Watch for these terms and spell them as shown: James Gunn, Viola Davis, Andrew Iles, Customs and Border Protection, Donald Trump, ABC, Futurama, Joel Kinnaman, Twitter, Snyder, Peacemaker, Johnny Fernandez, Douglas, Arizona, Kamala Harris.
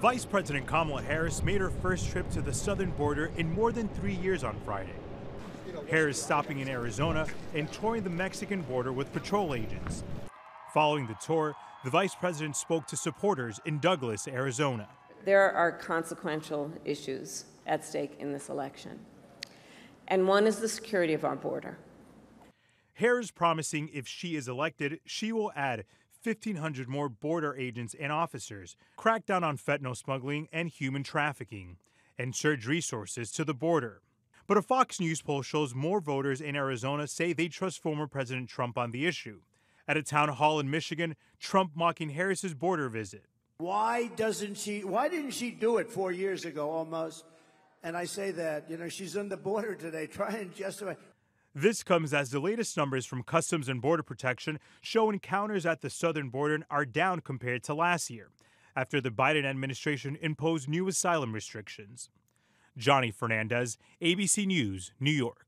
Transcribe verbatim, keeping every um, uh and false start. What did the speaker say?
Vice President Kamala Harris made her first trip to the southern border in more than three years on Friday. Harris stopping in Arizona and touring the Mexican border with patrol agents. Following the tour, the vice president spoke to supporters in Douglas, Arizona. There are consequential issues at stake in this election, and one is the security of our border. Harris promising if she is elected, she will add fifteen hundred more border agents and officers, crack down on fentanyl smuggling and human trafficking, and surge resources to the border. But a Fox News poll shows more voters in Arizona say they trust former President Trump on the issue. At a town hall in Michigan, Trump mocking Harris's border visit. Why doesn't she, why didn't she do it four years ago almost? And I say that, you know, she's on the border today trying to justify. This comes as the latest numbers from Customs and Border Protection show encounters at the southern border are down compared to last year, after the Biden administration imposed new asylum restrictions. Johnny Fernandez, A B C News, New York.